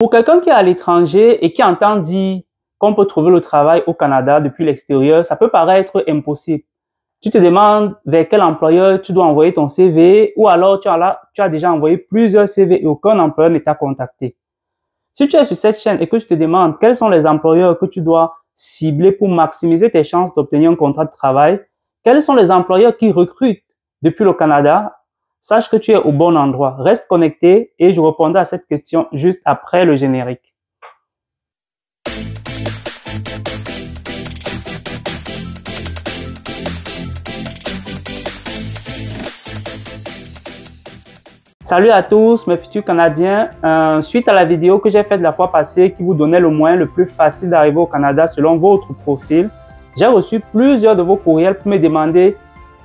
Pour quelqu'un qui est à l'étranger et qui entend dire qu'on peut trouver le travail au Canada depuis l'extérieur, ça peut paraître impossible. Tu te demandes vers quel employeur tu dois envoyer ton CV ou alors tu as déjà envoyé plusieurs CV et aucun employeur ne t'a contacté. Si tu es sur cette chaîne et que tu te demandes quels sont les employeurs que tu dois cibler pour maximiser tes chances d'obtenir un contrat de travail, quels sont les employeurs qui recrutent depuis le Canada, sache que tu es au bon endroit. Reste connecté et je répondrai à cette question juste après le générique. Salut à tous mes futurs Canadiens, suite à la vidéo que j'ai faite la fois passée qui vous donnait le moyen le plus facile d'arriver au Canada selon votre profil, j'ai reçu plusieurs de vos courriels pour me demander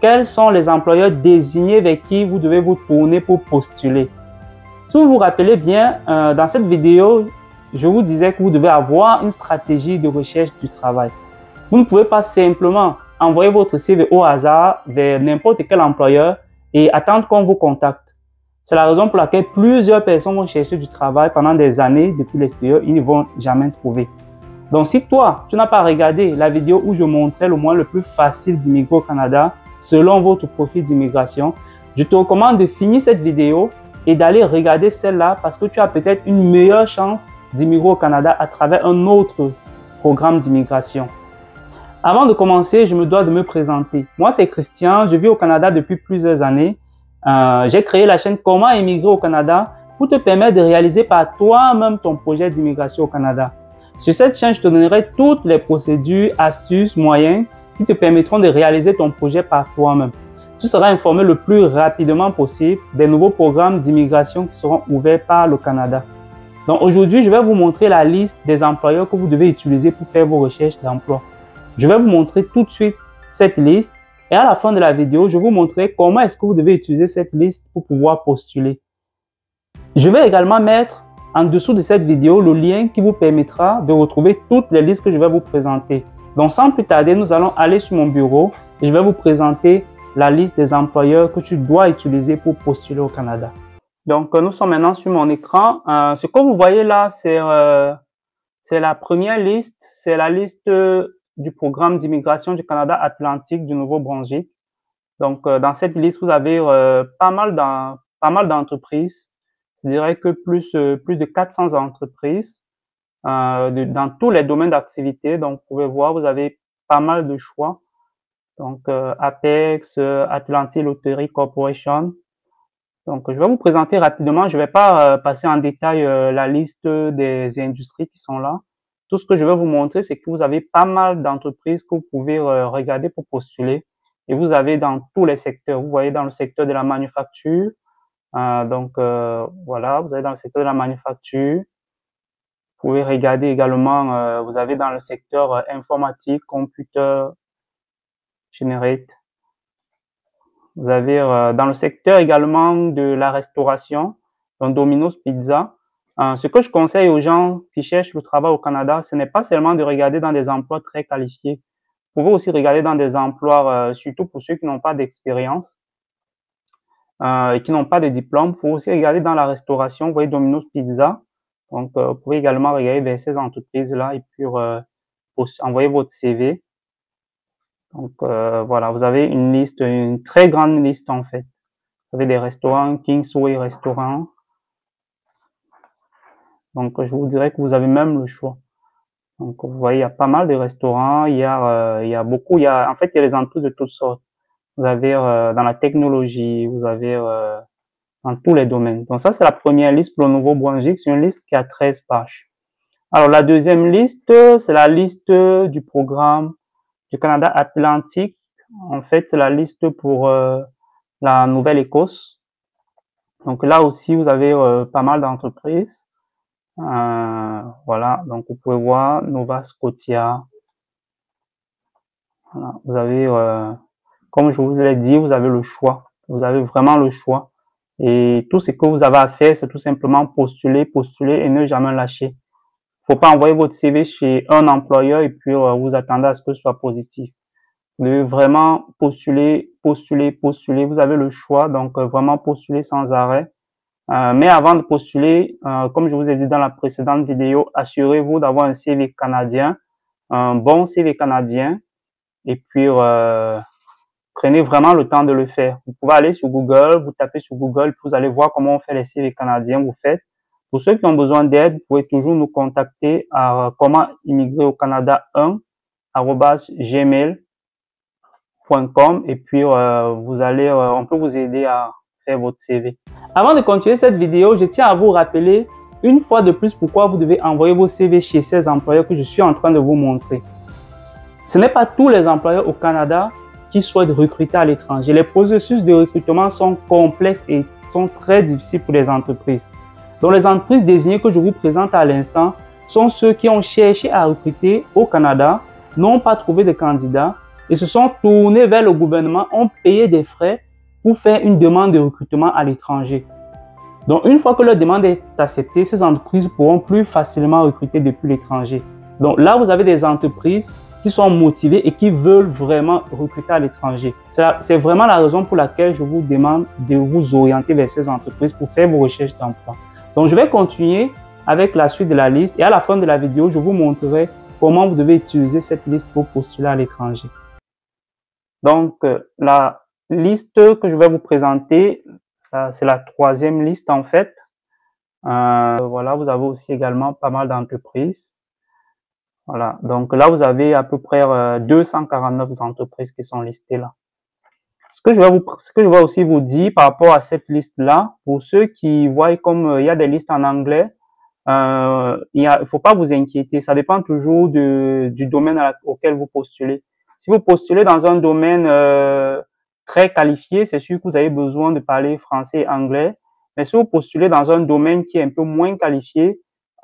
quels sont les employeurs désignés vers qui vous devez vous tourner pour postuler. Si vous vous rappelez bien, dans cette vidéo, je vous disais que vous devez avoir une stratégie de recherche du travail. Vous ne pouvez pas simplement envoyer votre CV au hasard vers n'importe quel employeur et attendre qu'on vous contacte. C'est la raison pour laquelle plusieurs personnes vont chercher du travail pendant des années depuis l'extérieur, ils ne vont jamais trouver. Donc si toi, tu n'as pas regardé la vidéo où je montrais le moyen le plus facile d'immigrer au Canada selon votre profil d'immigration, je te recommande de finir cette vidéo et d'aller regarder celle-là parce que tu as peut-être une meilleure chance d'immigrer au Canada à travers un autre programme d'immigration. Avant de commencer, je me dois de me présenter. Moi, c'est Christian, je vis au Canada depuis plusieurs années. J'ai créé la chaîne Comment immigrer au Canada pour te permettre de réaliser par toi-même ton projet d'immigration au Canada. Sur cette chaîne, je te donnerai toutes les procédures, astuces, moyens qui te permettront de réaliser ton projet par toi-même. Tu seras informé le plus rapidement possible des nouveaux programmes d'immigration qui seront ouverts par le Canada. Donc aujourd'hui, je vais vous montrer la liste des employeurs que vous devez utiliser pour faire vos recherches d'emploi. Je vais vous montrer tout de suite cette liste. Et à la fin de la vidéo, je vous montrerai comment est-ce que vous devez utiliser cette liste pour pouvoir postuler. Je vais également mettre en dessous de cette vidéo le lien qui vous permettra de retrouver toutes les listes que je vais vous présenter. Donc sans plus tarder, nous allons aller sur mon bureau et je vais vous présenter la liste des employeurs que tu dois utiliser pour postuler au Canada. Donc nous sommes maintenant sur mon écran. Ce que vous voyez là, c'est la première liste, c'est la liste du programme d'immigration du Canada Atlantique du Nouveau-Brunswick. Donc, dans cette liste, vous avez pas mal d'entreprises. Je dirais que plus de 400 entreprises dans tous les domaines d'activité. Donc, vous pouvez voir, vous avez pas mal de choix. Donc, Apex, Atlantic Lottery Corporation. Donc, je vais vous présenter rapidement. Je ne vais pas passer en détail la liste des industries qui sont là. Tout ce que je vais vous montrer, c'est que vous avez pas mal d'entreprises que vous pouvez regarder pour postuler. Et vous avez dans tous les secteurs. Vous voyez dans le secteur de la manufacture. Voilà, vous avez dans le secteur de la manufacture. Vous pouvez regarder également, vous avez dans le secteur informatique, computer, generate. Vous avez dans le secteur également de la restauration, donc Domino's Pizza. Ce que je conseille aux gens qui cherchent le travail au Canada, ce n'est pas seulement de regarder dans des emplois très qualifiés. Vous pouvez aussi regarder dans des emplois, surtout pour ceux qui n'ont pas d'expérience et qui n'ont pas de diplôme. Vous pouvez aussi regarder dans la restauration, vous voyez Domino's Pizza. Donc, vous pouvez également regarder vers ces entreprises-là et puis envoyer votre CV. Donc, voilà, vous avez une liste, une très grande liste en fait. Vous avez des restaurants, Kingsway Restaurant. Donc, je vous dirais que vous avez même le choix. Donc, vous voyez, il y a pas mal de restaurants. Il y a les entreprises de toutes sortes. Vous avez dans la technologie, vous avez dans tous les domaines. Donc, ça, c'est la première liste pour le Nouveau-Brunswick. C'est une liste qui a 13 pages. Alors, la deuxième liste, c'est la liste du programme du Canada Atlantique. En fait, c'est la liste pour la Nouvelle-Écosse. Donc, là aussi, vous avez pas mal d'entreprises. Voilà, donc vous pouvez voir Nova Scotia. Voilà, vous avez, comme je vous l'ai dit, vous avez le choix. Vous avez vraiment le choix. Et tout ce que vous avez à faire, c'est tout simplement postuler, postuler et ne jamais lâcher. Il ne faut pas envoyer votre CV chez un employeur et puis vous attendez à ce que ce soit positif. Vous devez vraiment postuler, postuler, postuler. Vous avez le choix, donc vraiment postuler sans arrêt. Mais avant de postuler, comme je vous ai dit dans la précédente vidéo, assurez-vous d'avoir un CV canadien, un bon CV canadien. Et puis, prenez vraiment le temps de le faire. Vous pouvez aller sur Google, vous tapez sur Google, puis vous allez voir comment on fait les CV canadiens, vous faites. Pour ceux qui ont besoin d'aide, vous pouvez toujours nous contacter à commentimmigrer-au-canada1@gmail.com et puis vous allez, on peut vous aider à faire votre CV. Avant de continuer cette vidéo, je tiens à vous rappeler une fois de plus pourquoi vous devez envoyer vos CV chez ces employeurs que je suis en train de vous montrer. Ce n'est pas tous les employeurs au Canada qui souhaitent recruter à l'étranger. Les processus de recrutement sont complexes et sont très difficiles pour les entreprises. Donc les entreprises désignées que je vous présente à l'instant sont ceux qui ont cherché à recruter au Canada, n'ont pas trouvé de candidats et se sont tournés vers le gouvernement, ont payé des frais pour faire une demande de recrutement à l'étranger. Donc une fois que leur demande est acceptée, ces entreprises pourront plus facilement recruter depuis l'étranger. Donc là, vous avez des entreprises qui sont motivées et qui veulent vraiment recruter à l'étranger. C'est vraiment la raison pour laquelle je vous demande de vous orienter vers ces entreprises pour faire vos recherches d'emploi. Donc je vais continuer avec la suite de la liste et à la fin de la vidéo, je vous montrerai comment vous devez utiliser cette liste pour postuler à l'étranger. Donc la liste que je vais vous présenter, c'est la troisième liste en fait. Voilà, vous avez aussi également pas mal d'entreprises. Voilà, donc là vous avez à peu près 249 entreprises qui sont listées là. Ce que je vais aussi vous dire par rapport à cette liste-là, pour ceux qui voient comme il y a des listes en anglais, il faut pas vous inquiéter, ça dépend toujours du domaine auquel vous postulez. Si vous postulez dans un domaine très qualifié, c'est sûr que vous avez besoin de parler français et anglais, mais si vous postulez dans un domaine qui est un peu moins qualifié,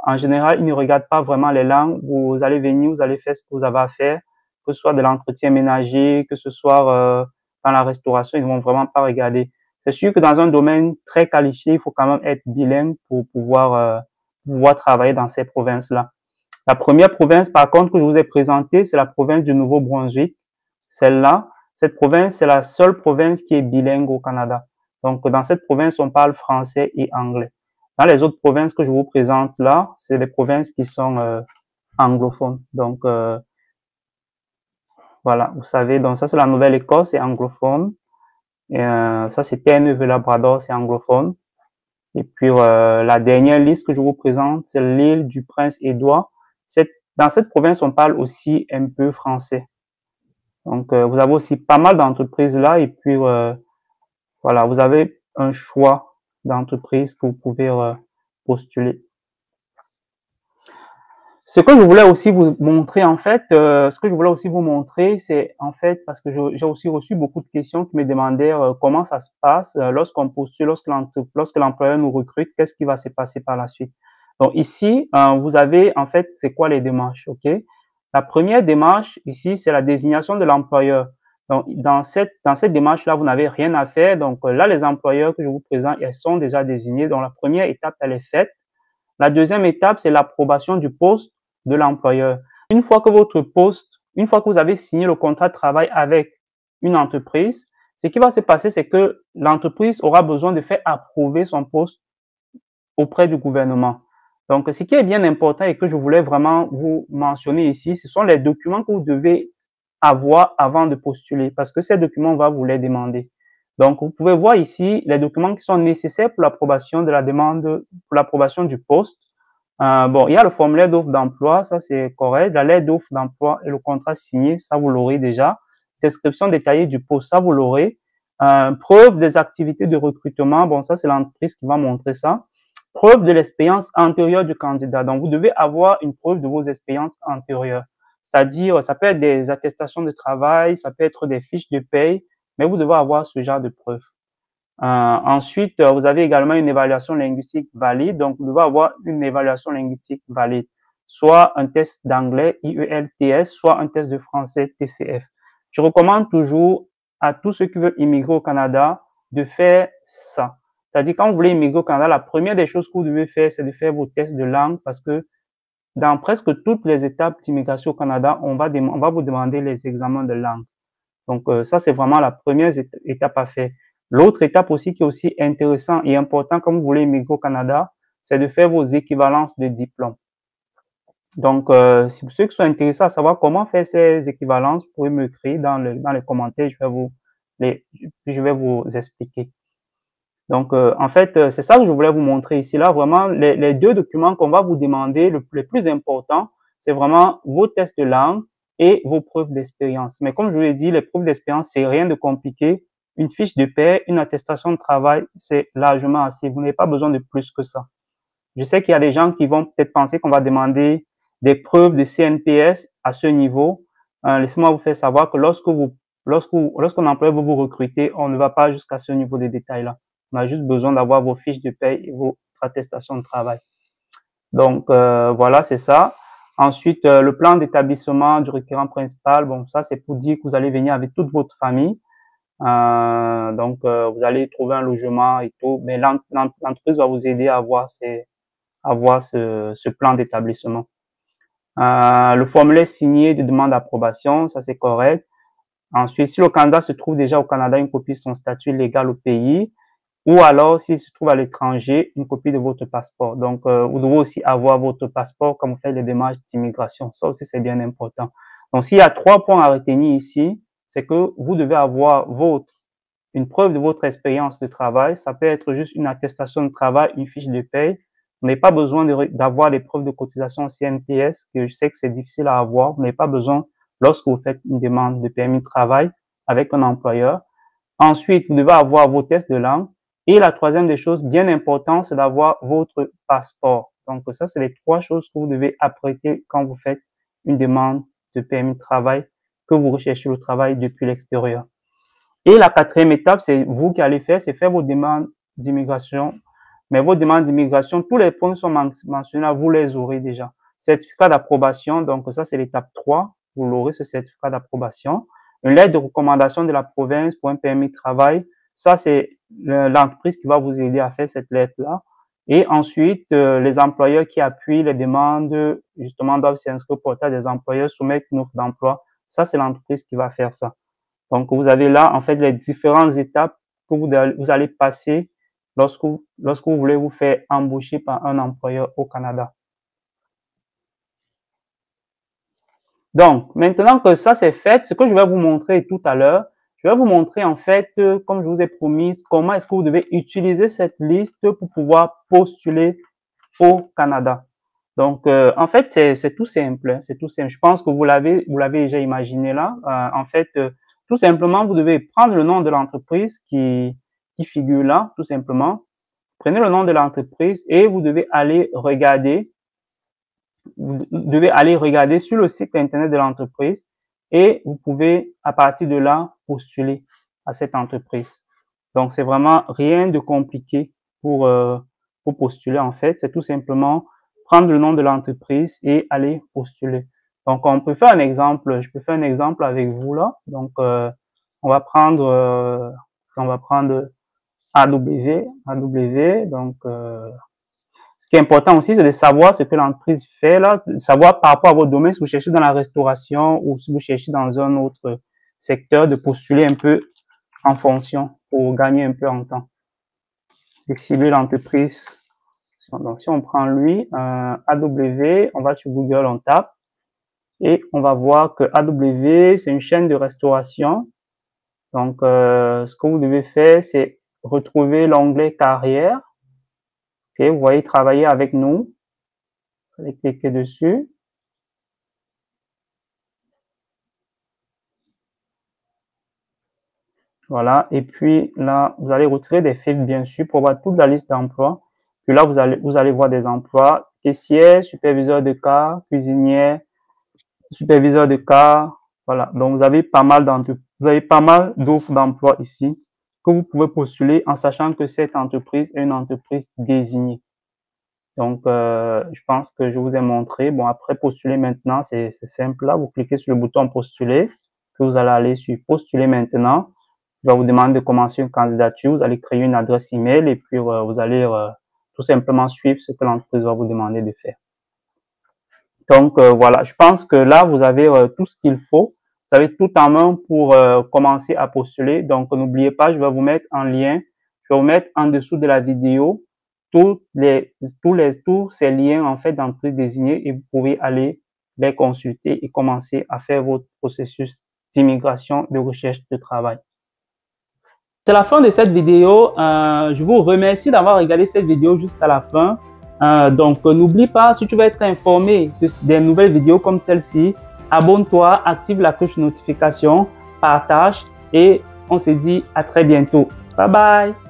en général, ils ne regardent pas vraiment les langues. Vous allez venir, vous allez faire ce que vous avez à faire, que ce soit de l'entretien ménager, que ce soit dans la restauration, ils ne vont vraiment pas regarder. C'est sûr que dans un domaine très qualifié, il faut quand même être bilingue pour pouvoir travailler dans ces provinces-là. La première province, par contre, que je vous ai présentée, c'est la province du Nouveau-Brunswick. Celle-là, cette province, c'est la seule province qui est bilingue au Canada. Donc, dans cette province, on parle français et anglais. Dans les autres provinces que je vous présente là, c'est des provinces qui sont anglophones. Donc, voilà, vous savez, donc ça c'est la Nouvelle-Écosse, c'est anglophone. Et, ça c'est Terre Neuve et Labrador, c'est anglophone. Et puis, la dernière liste que je vous présente, c'est l'île du Prince Édouard. Dans cette province, on parle aussi un peu français. Donc, vous avez aussi pas mal d'entreprises là. Et puis, voilà, vous avez un choix d'entreprises que vous pouvez postuler. Ce que je voulais aussi vous montrer, en fait, c'est en fait, parce que j'ai aussi reçu beaucoup de questions qui me demandaient comment ça se passe lorsqu'on postule, lorsque l'employeur nous recrute, qu'est-ce qui va se passer par la suite. Donc ici, vous avez, en fait, c'est quoi les démarches, ok? La première démarche ici, c'est la désignation de l'employeur. Donc, dans cette démarche-là, vous n'avez rien à faire. Donc, là, les employeurs que je vous présente, ils sont déjà désignés. Donc, la première étape, elle est faite. La deuxième étape, c'est l'approbation du poste de l'employeur. Une fois que votre poste, une fois que vous avez signé le contrat de travail avec une entreprise, ce qui va se passer, c'est que l'entreprise aura besoin de faire approuver son poste auprès du gouvernement. Donc, ce qui est bien important et que je voulais vraiment vous mentionner ici, ce sont les documents que vous devez avoir avant de postuler, parce que ces documents, on va vous les demander. Donc, vous pouvez voir ici les documents qui sont nécessaires pour l'approbation de la demande, pour l'approbation du poste. Bon, il y a le formulaire d'offre d'emploi, ça c'est correct. La lettre d'offre d'emploi et le contrat signé, ça vous l'aurez déjà. Description détaillée du poste, ça vous l'aurez. Preuve des activités de recrutement, bon, ça c'est l'entreprise qui va montrer ça. Preuve de l'expérience antérieure du candidat. Donc, vous devez avoir une preuve de vos expériences antérieures. C'est-à-dire, ça peut être des attestations de travail, ça peut être des fiches de paye, mais vous devez avoir ce genre de preuves. Ensuite, vous avez également une évaluation linguistique valide. Donc, vous devez avoir une évaluation linguistique valide, soit un test d'anglais, IELTS, soit un test de français, TCF. Je recommande toujours à tous ceux qui veulent immigrer au Canada de faire ça. C'est-à-dire, quand vous voulez immigrer au Canada, la première des choses que vous devez faire, c'est de faire vos tests de langue parce que dans presque toutes les étapes d'immigration au Canada, on va vous demander les examens de langue. Donc, ça, c'est vraiment la première étape à faire. L'autre étape aussi qui est aussi intéressante et importante quand vous voulez émigrer au Canada, c'est de faire vos équivalences de diplômes. Donc, si ceux qui sont intéressés à savoir comment faire ces équivalences, vous pouvez me écrire dans les commentaires, je vais vous expliquer. Donc, en fait, c'est ça que je voulais vous montrer ici. Là, vraiment, les deux documents qu'on va vous demander, le plus important, c'est vraiment vos tests de langue et vos preuves d'expérience. Mais comme je vous l'ai dit, les preuves d'expérience, c'est rien de compliqué. Une fiche de paie, une attestation de travail, c'est largement assez. Vous n'avez pas besoin de plus que ça. Je sais qu'il y a des gens qui vont peut-être penser qu'on va demander des preuves de CNPS à ce niveau. Laissez-moi vous faire savoir que lorsqu'un employeur veut vous recruter, on ne va pas jusqu'à ce niveau de détail-là. On a juste besoin d'avoir vos fiches de paie et vos attestations de travail. Donc, voilà, c'est ça. Ensuite, le plan d'établissement du requérant principal, bon, ça, c'est pour dire que vous allez venir avec toute votre famille. Donc, vous allez trouver un logement et tout, mais l'entreprise va vous aider à avoir, ce plan d'établissement. Le formulaire signé de demande d'approbation, ça c'est correct. Ensuite, si le candidat se trouve déjà au Canada, une copie de son statut légal au pays, ou alors s'il se trouve à l'étranger, une copie de votre passeport. Donc, vous devez aussi avoir votre passeport quand vous faites les démarches d'immigration. Ça aussi, c'est bien important. Donc, s'il y a 3 points à retenir ici, c'est que vous devez avoir une preuve de votre expérience de travail. Ça peut être juste une attestation de travail, une fiche de paye. Vous n'avez pas besoin d'avoir des preuves de cotisation CNPS, que je sais que c'est difficile à avoir. Vous n'avez pas besoin lorsque vous faites une demande de permis de travail avec un employeur. Ensuite, vous devez avoir vos tests de langue. Et la troisième des choses bien importante, c'est d'avoir votre passeport. Donc ça, c'est les 3 choses que vous devez apprêter quand vous faites une demande de permis de travail, que vous recherchez le travail depuis l'extérieur. Et la 4e étape, c'est vous qui allez faire, c'est faire vos demandes d'immigration. Mais vos demandes d'immigration, tous les points sont mentionnés, vous les aurez déjà. Certificat d'approbation, donc ça c'est l'étape 3, vous l'aurez ce certificat d'approbation. Une lettre de recommandation de la province pour un permis de travail, ça c'est l'entreprise qui va vous aider à faire cette lettre-là. Et ensuite, les employeurs qui appuient les demandes, justement, doivent s'inscrire au portail des employeurs, soumettre une offre d'emploi. Ça, c'est l'entreprise qui va faire ça. Donc, vous avez là, en fait, les différentes étapes que vous allez passer lorsque vous voulez vous faire embaucher par un employeur au Canada. Donc, maintenant que ça, c'est fait, ce que je vais vous montrer tout à l'heure, je vais vous montrer, en fait, comme je vous ai promis, comment est-ce que vous devez utiliser cette liste pour pouvoir postuler au Canada. Donc, en fait, c'est tout simple, hein, c'est tout simple. Je pense que vous l'avez déjà imaginé là. En fait, tout simplement, vous devez prendre le nom de l'entreprise qui figure là, tout simplement. Prenez le nom de l'entreprise et vous devez aller regarder. Vous devez aller regarder sur le site internet de l'entreprise et vous pouvez, à partir de là, postuler à cette entreprise. Donc, c'est vraiment rien de compliqué pour postuler, en fait. C'est tout simplement prendre le nom de l'entreprise et aller postuler. Donc, on peut faire un exemple. Je peux faire un exemple avec vous là. Donc, on va prendre AW. Donc, ce qui est important aussi, c'est de savoir ce que l'entreprise fait là, de savoir par rapport à votre domaine, si vous cherchez dans la restauration ou si vous cherchez dans un autre secteur, de postuler un peu en fonction pour gagner un peu en temps. Et cibler l'entreprise. Donc, si on prend lui, AW, on va sur Google, on tape et on va voir que AW, c'est une chaîne de restauration. Donc, ce que vous devez faire, c'est retrouver l'onglet carrière. Okay, vous voyez, travailler avec nous. Vous allez cliquer dessus. Voilà, et puis là, vous allez retirer des filtres, bien sûr, pour voir toute la liste d'emplois. Puis là, vous allez voir des emplois, caissière, superviseur de car, cuisinière, superviseur de car. Voilà, donc vous avez pas mal d'offres d'emploi ici que vous pouvez postuler en sachant que cette entreprise est une entreprise désignée. Donc, je pense que je vous ai montré. Bon, après postuler maintenant, c'est simple. Là, vous cliquez sur le bouton postuler, puis vous allez aller sur postuler maintenant. Il va vous demander de commencer une candidature. Vous allez créer une adresse email et puis vous allez tout simplement suivre ce que l'entreprise va vous demander de faire. Donc, voilà, je pense que là, vous avez tout ce qu'il faut. Vous avez tout en main pour commencer à postuler. Donc, n'oubliez pas, je vais vous mettre en lien. Je vais vous mettre en dessous de la vidéo tous ces liens en fait d'entrée désignés et vous pouvez aller les consulter et commencer à faire votre processus d'immigration, de recherche de travail. C'est la fin de cette vidéo. Je vous remercie d'avoir regardé cette vidéo jusqu'à la fin. Donc, n'oublie pas, si tu veux être informé des nouvelles vidéos comme celle-ci, abonne-toi, active la cloche de notification, partage et on se dit à très bientôt. Bye bye!